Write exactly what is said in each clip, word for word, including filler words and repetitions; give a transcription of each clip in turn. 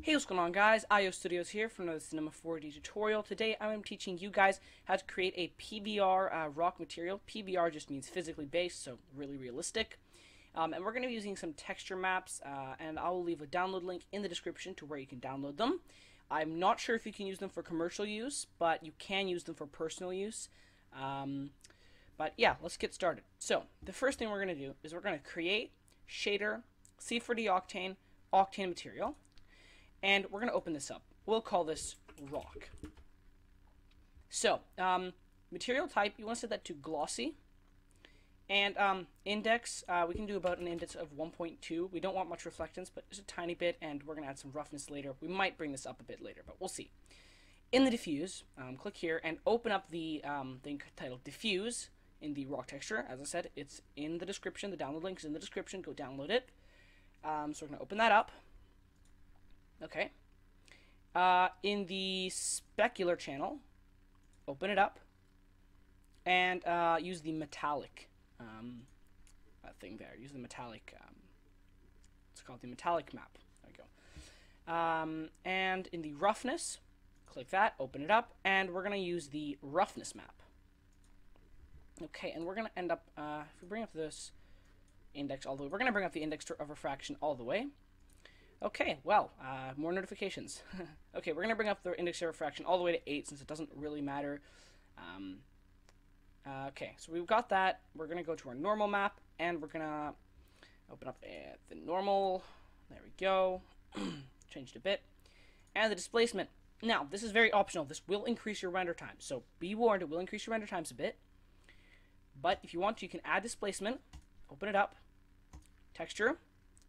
Hey, what's going on guys, I O Studios here for another Cinema four D tutorial. Today I am teaching you guys how to create a P B R uh, rock material. P B R just means physically based, so really realistic. Um, and we're going to be using some texture maps, uh, and I will leave a download link in the description to where you can download them. I'm not sure if you can use them for commercial use, but you can use them for personal use. Um, but yeah, let's get started. So the first thing we're going to do is we're going to create shader, C four D Octane, Octane material. And we're going to open this up. We'll call this rock. So, um, material type, you want to set that to glossy. And um, index, uh, we can do about an index of one point two. We don't want much reflectance, but just a tiny bit, and we're going to add some roughness later. We might bring this up a bit later, but we'll see. In the diffuse, um, click here and open up the um, thing titled diffuse in the rock texture. As I said, it's in the description. The download link is in the description. Go download it. Um, so we're going to open that up. Okay, uh, in the specular channel, open it up and uh, use the metallic um, thing there. Use the metallic, um, it's called the metallic map. There we go. Um, and in the roughness, click that, open it up, and we're going to use the roughness map. Okay, and we're going to end up, uh, if we bring up this index all the way, we're going to bring up the index of refraction all the way. Okay, well, uh, more notifications. Okay, we're going to bring up the index of refraction all the way to eight since it doesn't really matter. Um, uh, okay, so we've got that. We're going to go to our normal map, and we're going to open up uh, the normal. There we go. Changed a bit. And the displacement. Now, this is very optional. This will increase your render time. So be warned, it will increase your render times a bit. But if you want to, you can add displacement, open it up, texture,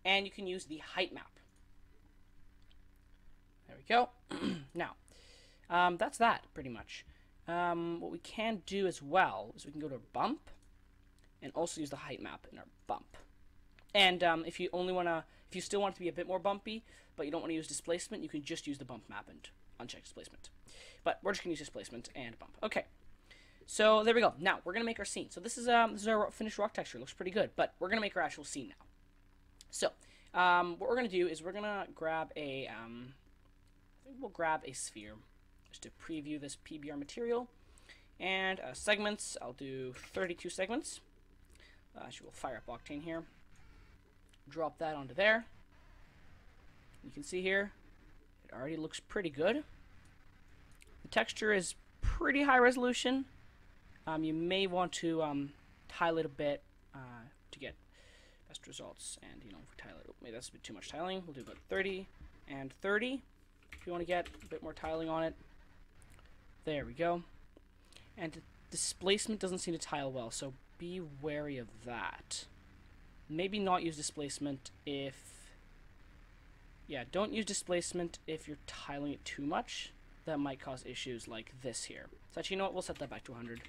and you can use the height map. There we go. Now, um, that's that, pretty much. Um, what we can do as well is we can go to our bump and also use the height map in our bump. And um, if you only want to, if you still want it to be a bit more bumpy, but you don't want to use displacement, you can just use the bump map and uncheck displacement. But we're just going to use displacement and bump. Okay. So there we go. Now, we're going to make our scene. So this is, um, this is our finished rock texture. It looks pretty good, but we're going to make our actual scene now. So um, what we're going to do is we're going to grab a... Um, We'll grab a sphere just to preview this P B R material. And uh, segments, I'll do thirty-two segments. Uh, actually, we'll fire up Octane here. Drop that onto there. You can see here, it already looks pretty good. The texture is pretty high resolution. Um, you may want to um, tile it a bit uh, to get best results. And, you know, if we tile it, maybe that's a bit too much tiling. We'll do about thirty and thirty. If you want to get a bit more tiling on it. There we go. And displacement doesn't seem to tile well, so be wary of that. Maybe not use displacement if... Yeah, don't use displacement if you're tiling it too much. That might cause issues like this here. So actually, you know what? We'll set that back to one hundred.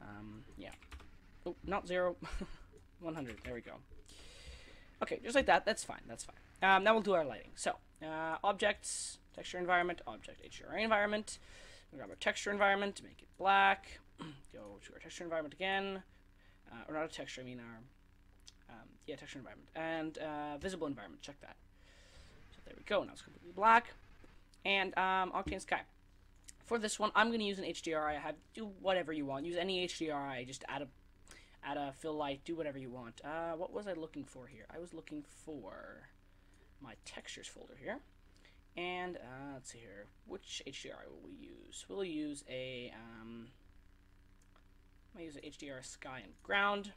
Um, yeah. Oh, not zero. one hundred. There we go. Okay, just like that. That's fine. That's fine. Um, now we'll do our lighting. So, uh, objects, texture environment, object H D R I environment. We'll grab our texture environment to make it black. Go to our texture environment again. Uh, or not a texture, I mean our, um, yeah, texture environment. And uh, visible environment, check that. So there we go, now it's completely black. And um, Octane Sky. For this one, I'm going to use an H D R I. I have, do whatever you want. Use any H D R I, just add a, add a fill light, do whatever you want. Uh, what was I looking for here? I was looking for... my textures folder here, and uh, let's see here, which H D R I will we use? We'll use a, um, I'm gonna use an H D R I sky and ground.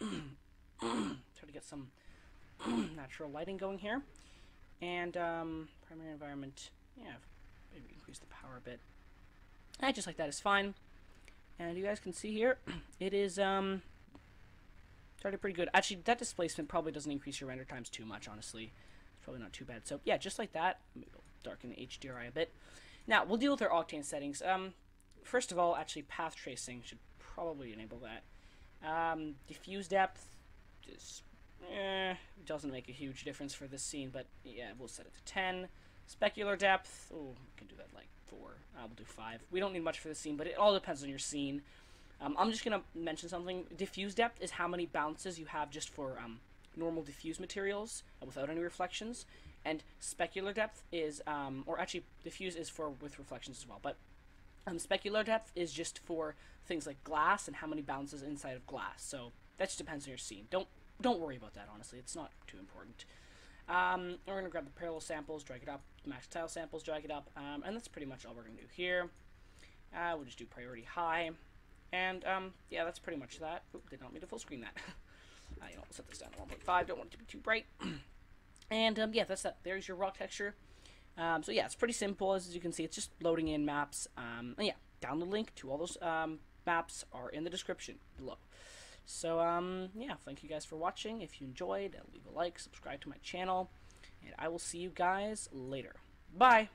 Try to get some natural lighting going here, and um, primary environment, yeah, maybe increase the power a bit. I just like that is fine, and you guys can see here, it is um. It's already pretty good. Actually, that displacement probably doesn't increase your render times too much, honestly. It's probably not too bad. So, yeah, just like that. Let me darken the H D R I a bit. Now, we'll deal with our Octane settings. Um, first of all, actually, path tracing should probably enable that. Um, diffuse depth just, eh, doesn't make a huge difference for this scene, but, yeah, we'll set it to ten. Specular depth, oh, we can do that like four. Uh, we'll do five. We don't need much for this scene, but it all depends on your scene. Um, I'm just going to mention something. Diffuse depth is how many bounces you have just for um, normal diffuse materials without any reflections. And specular depth is, um, or actually diffuse is for with reflections as well, but um, specular depth is just for things like glass and how many bounces inside of glass. So that just depends on your scene. Don't don't worry about that, honestly. It's not too important. Um, we're going to grab the parallel samples, drag it up, max tile samples, drag it up, um, and that's pretty much all we're going to do here. Uh, we'll just do priority high, and um, yeah, that's pretty much that. Oop, did not mean to full screen that. uh, you know, we'll set this down to one point five, don't want it to be too bright. And um, yeah, that's that. There's your rock texture. Um, so yeah, it's pretty simple. As you can see, it's just loading in maps. Um, and yeah, download link to all those um, maps are in the description below. So, um, yeah, thank you guys for watching. If you enjoyed, leave a like, subscribe to my channel, and I will see you guys later. Bye!